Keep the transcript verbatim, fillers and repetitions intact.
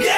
Yeah!